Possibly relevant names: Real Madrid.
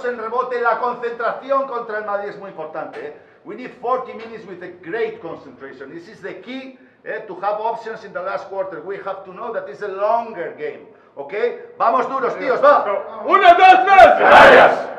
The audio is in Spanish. minutos en rebote. La concentración contra el Madrid es muy importante. We need 40 minutes with a great concentration. This is the key to have options in the last quarter. We have to know that it's a longer game. ¿Ok? Vamos duros, tíos, va. ¡Una, dos, tres! ¡Gracias!